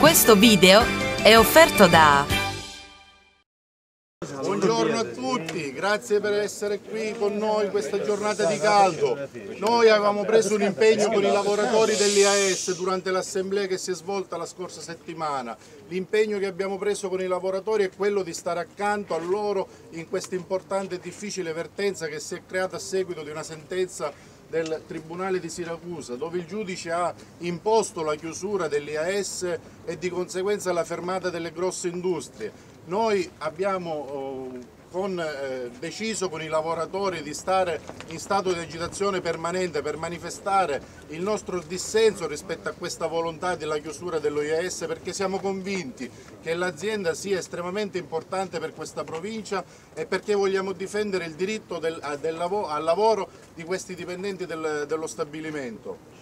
Questo video è offerto da... Buongiorno a tutti, grazie per essere qui con noi questa giornata di caldo. Noi avevamo preso un impegno con i lavoratori dell'OIAS durante l'assemblea che si è svolta la scorsa settimana. L'impegno che abbiamo preso con i lavoratori è quello di stare accanto a loro in questa importante e difficile vertenza che si è creata a seguito di una sentenza del Tribunale di Siracusa, dove il giudice ha imposto la chiusura dell'OIAS e di conseguenza la fermata delle grosse industrie. Noi abbiamo deciso con i lavoratori di stare in stato di agitazione permanente per manifestare il nostro dissenso rispetto a questa volontà della chiusura dell'OIAS, perché siamo convinti che l'azienda sia estremamente importante per questa provincia e perché vogliamo difendere il diritto al lavoro di questi dipendenti dello stabilimento.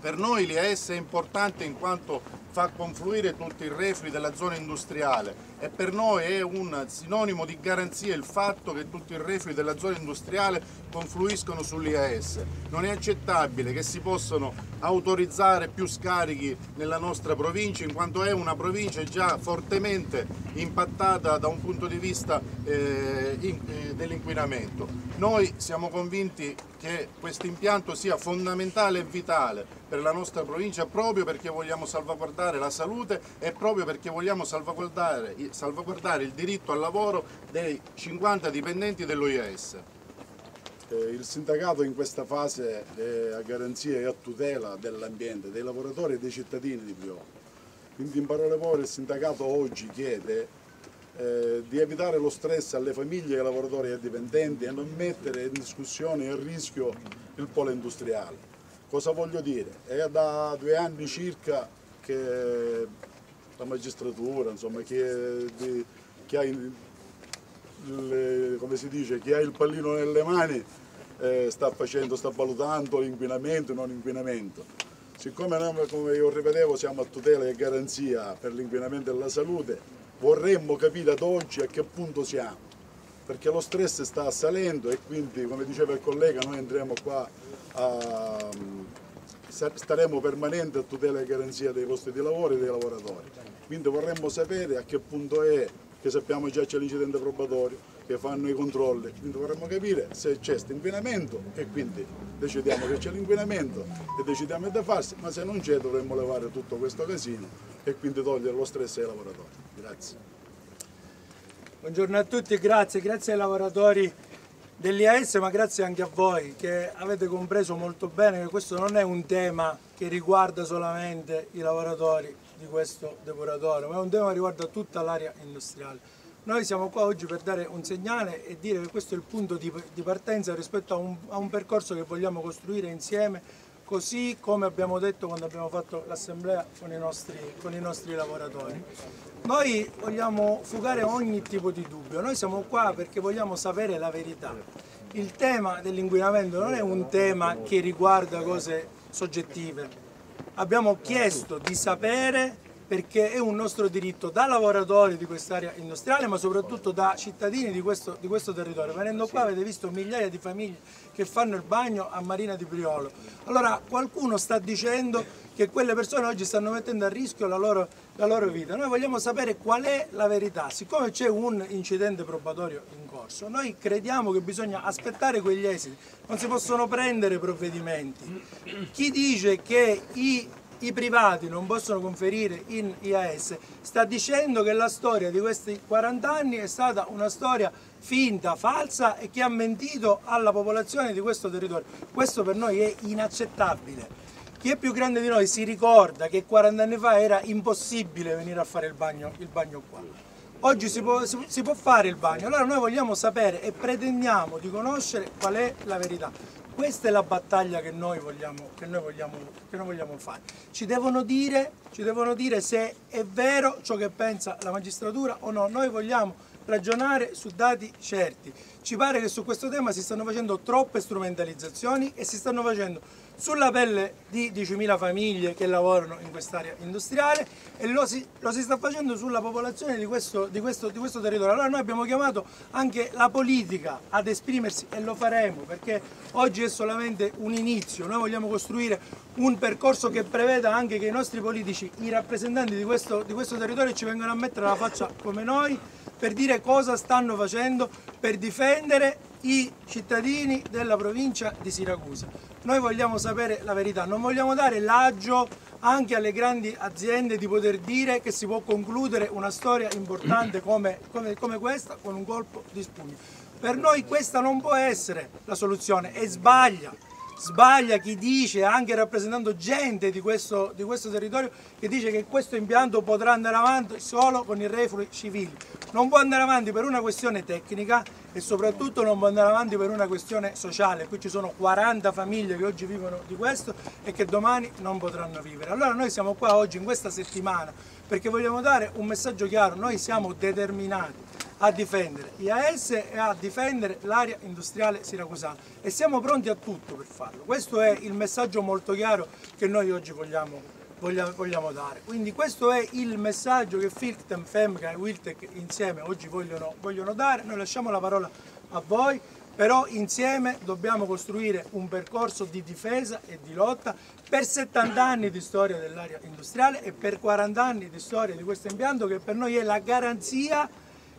Per noi l'OIAS è importante in quanto fa confluire tutto il reflui della zona industriale e per noi è un sinonimo di garanzia il fatto che tutto il reflui della zona industriale confluiscono sull'OIAS. Non è accettabile che si possano autorizzare più scarichi nella nostra provincia, in quanto è una provincia già fortemente impattata da un punto di vista dell'inquinamento. Noi siamo convinti che questo impianto sia fondamentale e vitale per la nostra provincia, proprio perché vogliamo salvaguardare la salute e proprio perché vogliamo salvaguardare il diritto al lavoro dei 50 dipendenti dell'OIAS. Il sindacato in questa fase è a garanzia e a tutela dell'ambiente, dei lavoratori e dei cittadini di Priolo. Quindi in parole povere il sindacato oggi chiede di evitare lo stress alle famiglie, ai lavoratori e ai dipendenti e non mettere in discussione e in rischio il polo industriale. Cosa voglio dire? È da 2 anni circa che la magistratura, insomma, chi ha il pallino nelle mani sta valutando l'inquinamento e non inquinamento. Siccome noi, come io ripetevo, siamo a tutela e garanzia per l'inquinamento e la salute, vorremmo capire ad oggi a che punto siamo, perché lo stress sta salendo e quindi, come diceva il collega, noi andremo qua staremo permanenti a tutela e garanzia dei posti di lavoro e dei lavoratori. Quindi vorremmo sapere a che punto è, che sappiamo già c'è l'incidente probatorio, che fanno i controlli, quindi vorremmo capire se c'è questo inquinamento e quindi decidiamo che c'è l'inquinamento e decidiamo da farsi, ma se non c'è dovremmo levare tutto questo casino e quindi togliere lo stress ai lavoratori. Grazie. Buongiorno a tutti, grazie ai lavoratori dell'OIAS, ma grazie anche a voi che avete compreso molto bene che questo non è un tema che riguarda solamente i lavoratori di questo depuratore, ma è un tema che riguarda tutta l'area industriale. Noi siamo qua oggi per dare un segnale e dire che questo è il punto di partenza rispetto a un percorso che vogliamo costruire insieme, così come abbiamo detto quando abbiamo fatto l'assemblea con i nostri lavoratori. Noi vogliamo fugare ogni tipo di dubbio, noi siamo qua perché vogliamo sapere la verità. Il tema dell'inquinamento non è un tema che riguarda cose soggettive. Abbiamo chiesto di sapere perché è un nostro diritto da lavoratori di quest'area industriale, ma soprattutto da cittadini di questo territorio. Venendo qua avete visto migliaia di famiglie che fanno il bagno a Marina di Priolo. Allora qualcuno sta dicendo che quelle persone oggi stanno mettendo a rischio la loro vita. Noi vogliamo sapere qual è la verità. Siccome c'è un incidente probatorio in corso, noi crediamo che bisogna aspettare quegli esiti, non si possono prendere provvedimenti. Chi dice che i privati non possono conferire in OIAS sta dicendo che la storia di questi 40 anni è stata una storia finta, falsa e che ha mentito alla popolazione di questo territorio. Questo per noi è inaccettabile. Chi è più grande di noi si ricorda che 40 anni fa era impossibile venire a fare il bagno qua. Oggi si può fare il bagno, allora noi vogliamo sapere e pretendiamo di conoscere qual è la verità. Questa è la battaglia che noi vogliamo fare. Ci devono dire se è vero ciò che pensa la magistratura o no. Noi vogliamo ragionare su dati certi. Ci pare che su questo tema si stanno facendo troppe strumentalizzazioni e si stanno facendo sulla pelle di 10.000 famiglie che lavorano in quest'area industriale, e lo si sta facendo sulla popolazione di questo territorio. Allora noi abbiamo chiamato anche la politica ad esprimersi, e lo faremo, perché oggi è solamente un inizio. Noi vogliamo costruire un percorso che preveda anche che i nostri politici, i rappresentanti di questo territorio, ci vengano a mettere la faccia come noi, per dire cosa stanno facendo per difendere i cittadini della provincia di Siracusa. Noi vogliamo sapere la verità, non vogliamo dare l'aggio anche alle grandi aziende di poter dire che si può concludere una storia importante come questa con un colpo di spugna. Per noi questa non può essere la soluzione, e sbaglia chi dice, anche rappresentando gente di questo territorio, che dice che questo impianto potrà andare avanti solo con i reflui civili. Non può andare avanti per una questione tecnica, e soprattutto non può andare avanti per una questione sociale. Qui ci sono 40 famiglie che oggi vivono di questo e che domani non potranno vivere. Allora noi siamo qua oggi, in questa settimana, perché vogliamo dare un messaggio chiaro: noi siamo determinati a difendere IAS e a difendere l'area industriale siracusana, e siamo pronti a tutto per farlo. Questo è il messaggio molto chiaro che noi oggi vogliamo dare. Quindi questo è il messaggio che Filtem, Femca e Wiltec insieme oggi vogliono dare. Noi lasciamo la parola a voi, però insieme dobbiamo costruire un percorso di difesa e di lotta per 70 anni di storia dell'area industriale e per 40 anni di storia di questo impianto, che per noi è la garanzia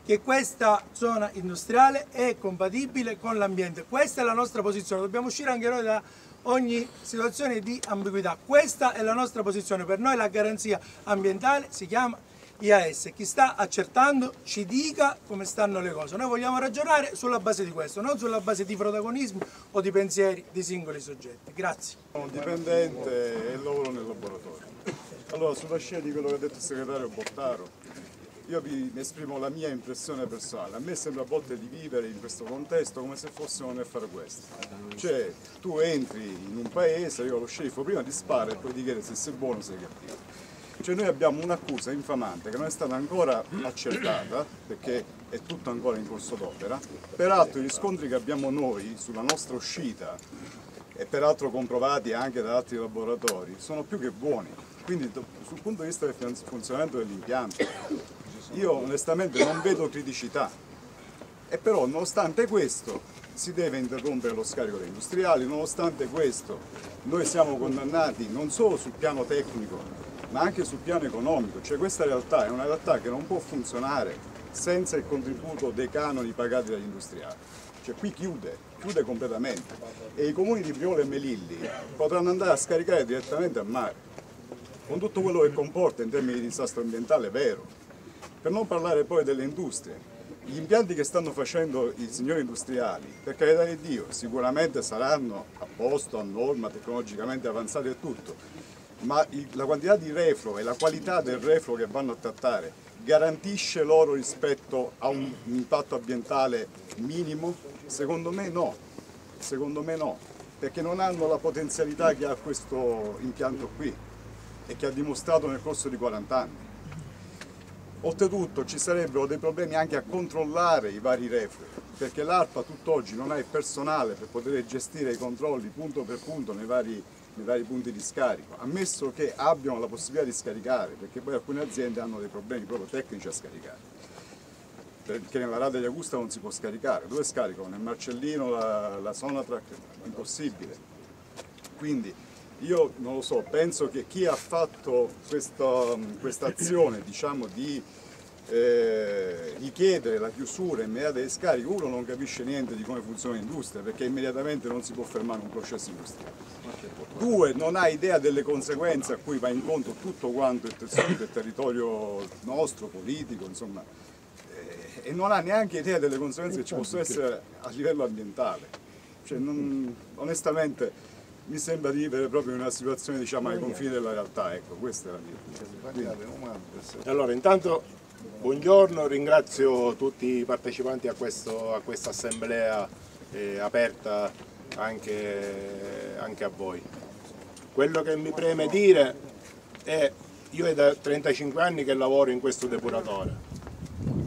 che questa zona industriale è compatibile con l'ambiente. Questa è la nostra posizione, dobbiamo uscire anche noi da ogni situazione di ambiguità. Questa è la nostra posizione, per noi la garanzia ambientale si chiama IAS. Chi sta accertando ci dica come stanno le cose. Noi vogliamo ragionare sulla base di questo, non sulla base di protagonismi o di pensieri di singoli soggetti. Grazie. Sono un dipendente e lavoro nel laboratorio. Allora, sulla scia di quello che ha detto il segretario Bottaro, io vi esprimo la mia impressione personale. A me sembra a volte di vivere in questo contesto come se fossimo nel far west. Cioè, tu entri in un paese, io lo sceriffo prima ti spara e poi ti chiede se sei buono o sei cattivo. Cioè noi abbiamo un'accusa infamante che non è stata ancora accertata, perché è tutto ancora in corso d'opera. Peraltro i riscontri che abbiamo noi sulla nostra uscita, e peraltro comprovati anche da altri laboratori, sono più che buoni. Quindi sul punto di vista del funzionamento dell'impianto io onestamente non vedo criticità, e però nonostante questo si deve interrompere lo scarico degli industriali. Nonostante questo noi siamo condannati non solo sul piano tecnico ma anche sul piano economico. Cioè questa realtà è una realtà che non può funzionare senza il contributo dei canoni pagati dagli industriali. Cioè qui chiude completamente, e i comuni di Priolo e Melilli potranno andare a scaricare direttamente a mare, con tutto quello che comporta in termini di disastro ambientale vero. Per non parlare poi delle industrie, gli impianti che stanno facendo i signori industriali, per carità di Dio, sicuramente saranno a posto, a norma, tecnologicamente avanzati e tutto, ma la quantità di refluo e la qualità del refluo che vanno a trattare garantisce loro rispetto a un impatto ambientale minimo? Secondo me no, perché non hanno la potenzialità che ha questo impianto qui e che ha dimostrato nel corso di 40 anni. Oltretutto ci sarebbero dei problemi anche a controllare i vari reflui, perché l'ARPA tutt'oggi non ha il personale per poter gestire i controlli punto per punto nei vari punti di scarico, ammesso che abbiano la possibilità di scaricare, perché poi alcune aziende hanno dei problemi proprio tecnici a scaricare, perché nella rada di Augusta non si può scaricare. Dove scaricano? Nel Marcellino, la Sonatrack? Impossibile. Quindi io non lo so, penso che chi ha fatto questa azione, diciamo, di richiedere la chiusura immediata dei scarichi, uno non capisce niente di come funziona l'industria, perché immediatamente non si può fermare un processo industriale. Due, non ha idea delle conseguenze a cui va incontro tutto quanto il territorio nostro, politico, insomma, e non ha neanche idea delle conseguenze che ci possono essere a livello ambientale. Cioè, onestamente mi sembra di vivere proprio in una situazione, diciamo, ai confini della realtà, ecco, questa è la mia opinione. Allora, intanto, buongiorno, ringrazio tutti i partecipanti a questa assemblea aperta anche a voi. Quello che mi preme dire è che io è da 35 anni che lavoro in questo depuratore.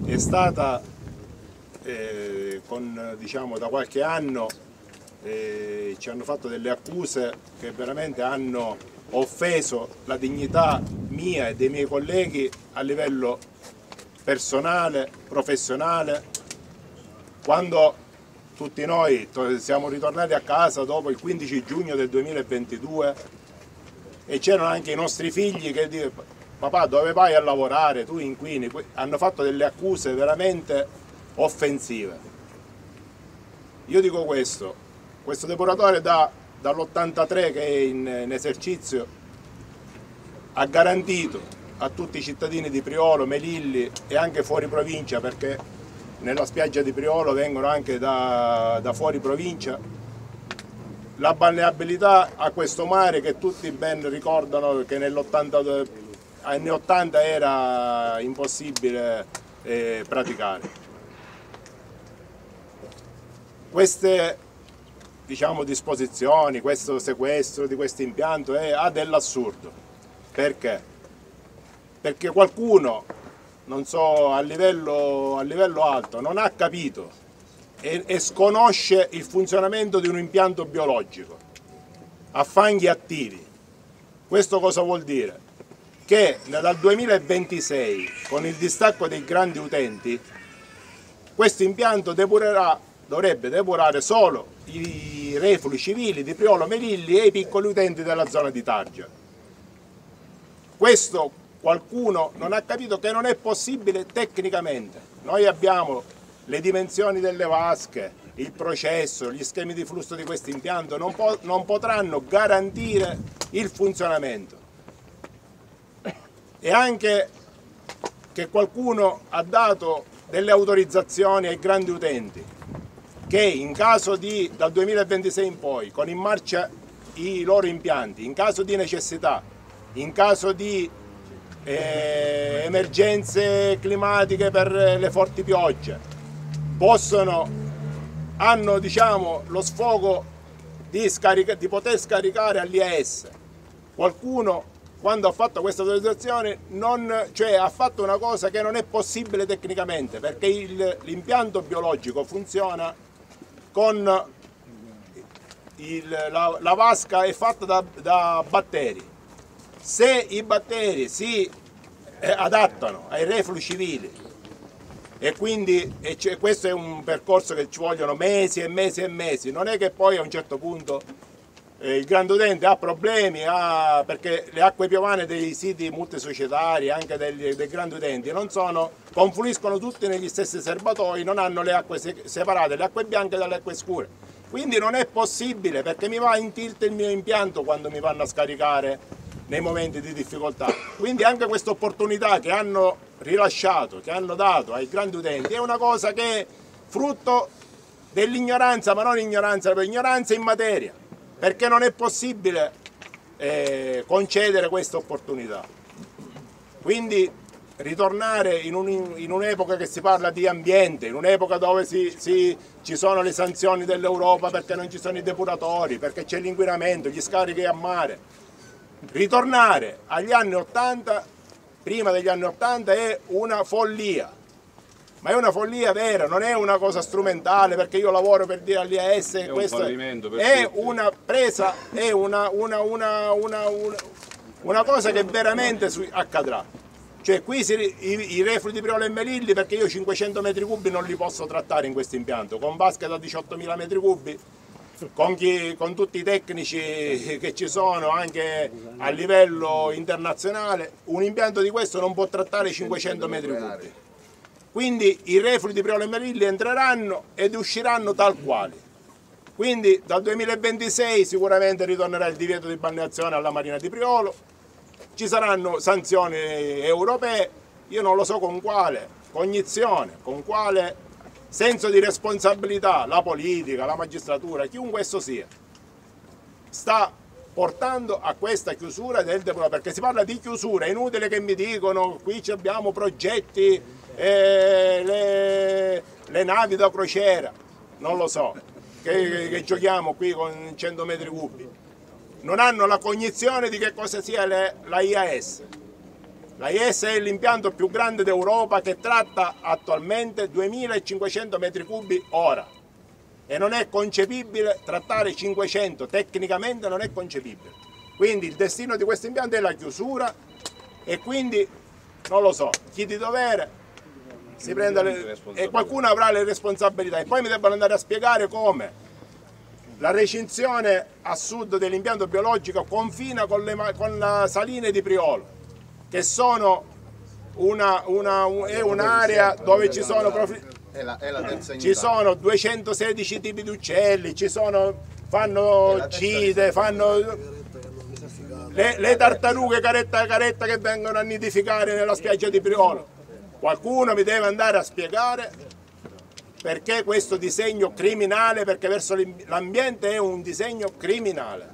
È stata, diciamo, da qualche anno ci hanno fatto delle accuse che veramente hanno offeso la dignità mia e dei miei colleghi a livello personale, professionale. Quando tutti noi siamo ritornati a casa dopo il 15 giugno del 2022 e c'erano anche i nostri figli che dicevano: papà, dove vai a lavorare? Tu inquini. Hanno fatto delle accuse veramente offensive. Io dico questo, questo depuratore dall'83 che è in esercizio ha garantito a tutti i cittadini di Priolo, Melilli e anche fuori provincia, perché nella spiaggia di Priolo vengono anche da fuori provincia, la balneabilità a questo mare che tutti ben ricordano che nell'82, anni 80 era impossibile praticare. Queste, diciamo, disposizioni, questo sequestro di questo impianto ha dell'assurdo. Perché? Perché qualcuno, non so, a livello alto non ha capito e sconosce il funzionamento di un impianto biologico a fanghi attivi. Questo cosa vuol dire? Che dal 2026, con il distacco dei grandi utenti, questo impianto dovrebbe depurare solo i reflui civili di Priolo, Melilli e i piccoli utenti della zona di Targia. Questo qualcuno non ha capito che non è possibile tecnicamente. Noi abbiamo le dimensioni delle vasche, il processo, gli schemi di flusso di questo impianto, non potranno garantire il funzionamento. E anche che qualcuno ha dato delle autorizzazioni ai grandi utenti che in caso di, dal 2026 in poi, con in marcia i loro impianti, in caso di necessità, in caso di emergenze climatiche per le forti piogge, hanno, diciamo, lo sfogo di poter scaricare all'IAS. Qualcuno, quando ha fatto questa autorizzazione, ha fatto una cosa che non è possibile tecnicamente, perché l'impianto biologico funziona con la vasca è fatta da batteri. Se i batteri si adattano ai reflui civili, e quindi questo è un percorso che ci vogliono mesi e mesi e mesi, non è che poi a un certo punto il grande utente ha problemi, perché le acque piovane dei siti multisocietari, anche dei grandi utenti, confluiscono tutti negli stessi serbatoi, non hanno le acque separate, le acque bianche dalle acque scure. Quindi non è possibile, perché mi va in tilt il mio impianto quando mi vanno a scaricare nei momenti di difficoltà. Quindi anche questa opportunità che hanno rilasciato, che hanno dato ai grandi utenti, è una cosa che è frutto dell'ignoranza, ma non ignoranza, per ignoranza in materia. Perché non è possibile concedere questa opportunità. Quindi ritornare in un'epoca che si parla di ambiente, in un'epoca dove ci sono le sanzioni dell'Europa perché non ci sono i depuratori, perché c'è l'inquinamento, gli scarichi a mare. Ritornare agli anni 80, prima degli anni 80, è una follia. Ma è una follia vera, non è una cosa strumentale perché io lavoro per dire all'IAS che questo è una presa, è una cosa che veramente accadrà. Cioè qui i reflui di Priolo e Melilli, perché io 500 metri cubi non li posso trattare in questo impianto, con vasche da 18.000 metri cubi, con tutti i tecnici che ci sono anche a livello internazionale, un impianto di questo non può trattare 500 metri cubi. Quindi i reflui di Priolo e Melilli entreranno ed usciranno tal quali. Quindi dal 2026 sicuramente ritornerà il divieto di balneazione alla Marina di Priolo, ci saranno sanzioni europee, io non lo so con quale cognizione, con quale senso di responsabilità la politica, la magistratura, chiunque esso sia, sta portando a questa chiusura del depuratore, perché si parla di chiusura, è inutile che mi dicono qui abbiamo progetti, le navi da crociera, non lo so, che giochiamo qui con 100 metri cubi, non hanno la cognizione di che cosa sia la IAS. La IAS è l'impianto più grande d'Europa che tratta attualmente 2.500 metri cubi ora. e non è concepibile trattare 500, tecnicamente non è concepibile. Quindi il destino di questo impianto è la chiusura e quindi non lo so, chi di dovere si prende le, e qualcuno avrà le responsabilità e poi mi debbano andare a spiegare come la recinzione a sud dell'impianto biologico confina con la saline di Priolo, che sono è un'area dove ci sono ci sono 216 tipi di uccelli, ci sono, fanno cide, fanno le tartarughe caretta che vengono a nidificare nella spiaggia di Priolo. Qualcuno mi deve andare a spiegare perché questo disegno criminale, perché verso l'ambiente è un disegno criminale.